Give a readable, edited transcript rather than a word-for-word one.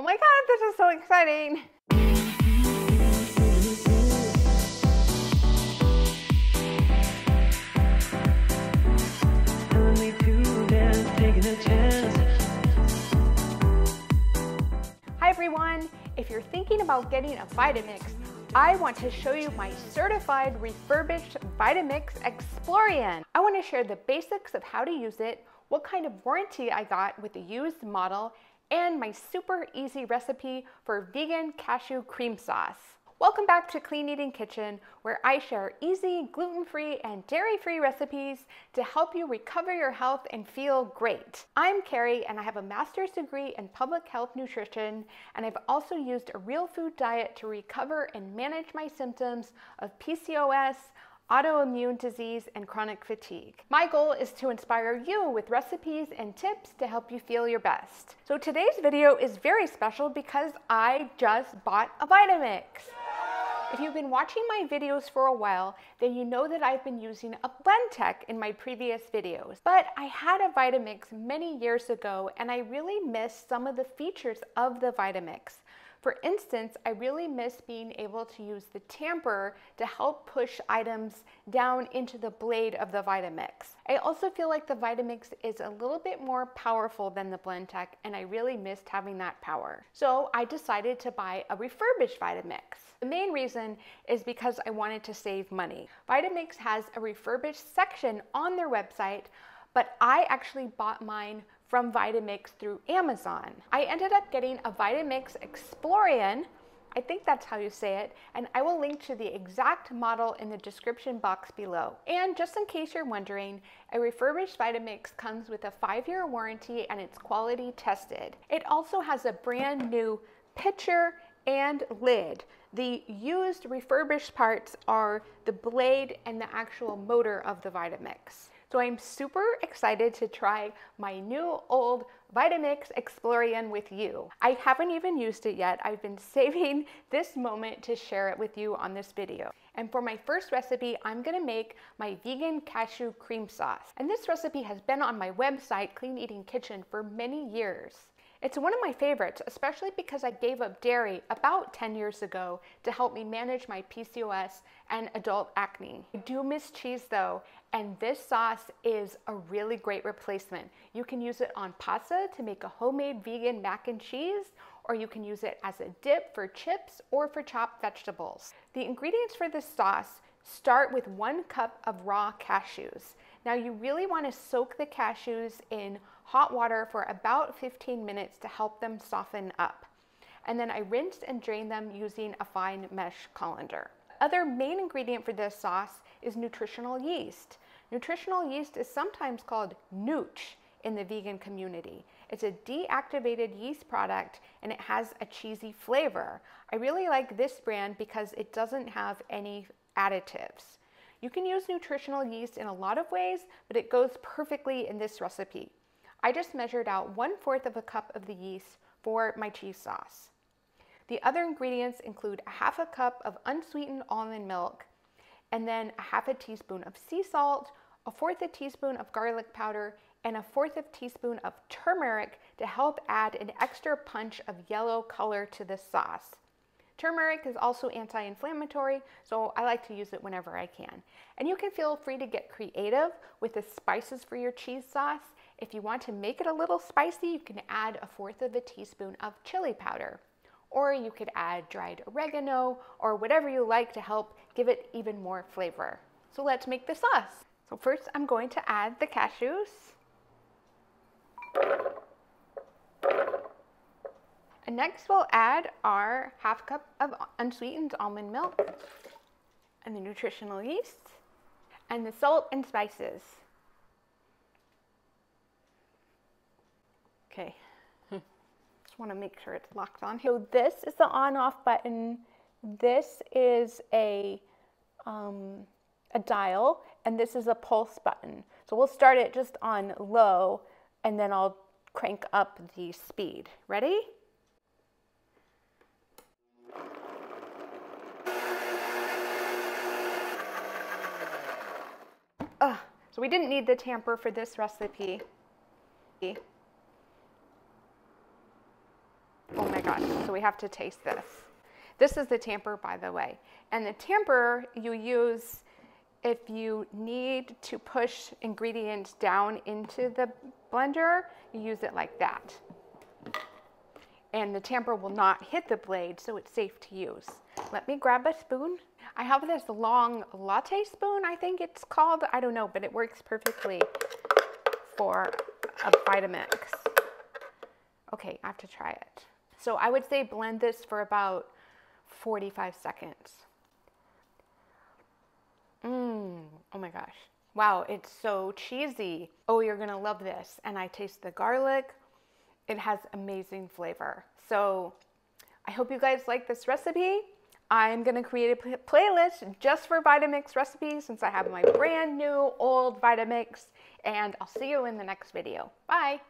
Oh my God, this is so exciting. Hi everyone, if you're thinking about getting a Vitamix, I want to show you my certified refurbished Vitamix Explorian. I want to share the basics of how to use it, what kind of warranty I got with the used model, and my super easy recipe for vegan cashew cream sauce. Welcome back to Clean Eating Kitchen, where I share easy, gluten-free, and dairy-free recipes to help you recover your health and feel great. I'm Carrie, and I have a master's degree in public health nutrition, and I've also used a real food diet to recover and manage my symptoms of PCOS, autoimmune disease, and chronic fatigue. My goal is to inspire you with recipes and tips to help you feel your best. So today's video is very special because I just bought a Vitamix. If you've been watching my videos for a while, then you know that I've been using a Blendtec in my previous videos. But I had a Vitamix many years ago, and I really missed some of the features of the Vitamix. For instance, I really miss being able to use the tamper to help push items down into the blade of the Vitamix. I also feel like the Vitamix is a little bit more powerful than the Blendtec, and I really missed having that power. So I decided to buy a refurbished Vitamix. The main reason is because I wanted to save money. Vitamix has a refurbished section on their website, but I actually bought mine from Vitamix through Amazon. I ended up getting a Vitamix Explorian, I think that's how you say it, and I will link to the exact model in the description box below. And just in case you're wondering, a refurbished Vitamix comes with a 5-year warranty and it's quality tested. It also has a brand new pitcher and lid. The used refurbished parts are the blade and the actual motor of the Vitamix. So I'm super excited to try my new old Vitamix Explorian with you. I haven't even used it yet. I've been saving this moment to share it with you on this video. And for my first recipe, I'm gonna make my vegan cashew cream sauce. And this recipe has been on my website, Clean Eating Kitchen, for many years. It's one of my favorites, especially because I gave up dairy about 10 years ago to help me manage my PCOS and adult acne. I do miss cheese though, and this sauce is a really great replacement. You can use it on pasta to make a homemade vegan mac and cheese, or you can use it as a dip for chips or for chopped vegetables. The ingredients for this sauce start with 1 cup of raw cashews. Now you really want to soak the cashews in hot water for about 15 minutes to help them soften up. And then I rinsed and drained them using a fine mesh colander. Other main ingredient for this sauce is nutritional yeast. Nutritional yeast is sometimes called nooch in the vegan community. It's a deactivated yeast product and it has a cheesy flavor. I really like this brand because it doesn't have any additives. You can use nutritional yeast in a lot of ways, but it goes perfectly in this recipe. I just measured out 1/4 of a cup of the yeast for my cheese sauce. The other ingredients include 1/2 cup of unsweetened almond milk, and then 1/2 teaspoon of sea salt, 1/4 teaspoon of garlic powder, and 1/4 teaspoon of turmeric to help add an extra punch of yellow color to the sauce. Turmeric is also anti-inflammatory, so I like to use it whenever I can. And you can feel free to get creative with the spices for your cheese sauce. If you want to make it a little spicy, you can add 1/4 teaspoon of chili powder, or you could add dried oregano or whatever you like to help give it even more flavor. So let's make the sauce. So first I'm going to add the cashews. And next we'll add our 1/2 cup of unsweetened almond milk and the nutritional yeast and the salt and spices. Okay, just want to make sure it's locked on. So this is the on-off button. This is a dial, and this is a pulse button. So we'll start it just on low, and then I'll crank up the speed. Ready? So we didn't need the tamper for this recipe. Oh my done. So we have to taste this. This is the tamper, by the way. And the tamper you use if you need to push ingredients down into the blender, you use it like that. And the tamper will not hit the blade, so it's safe to use. Let me grab a spoon. I have this long latte spoon, I think it's called. I don't know, but it works perfectly for a Vitamix. Okay, I have to try it. So I would say blend this for about 45 seconds. Oh my gosh. Wow, it's so cheesy. Oh, you're gonna love this. And I taste the garlic. It has amazing flavor. So I hope you guys like this recipe. I'm gonna create a playlist just for Vitamix recipes since I have my brand new old Vitamix, and I'll see you in the next video. Bye.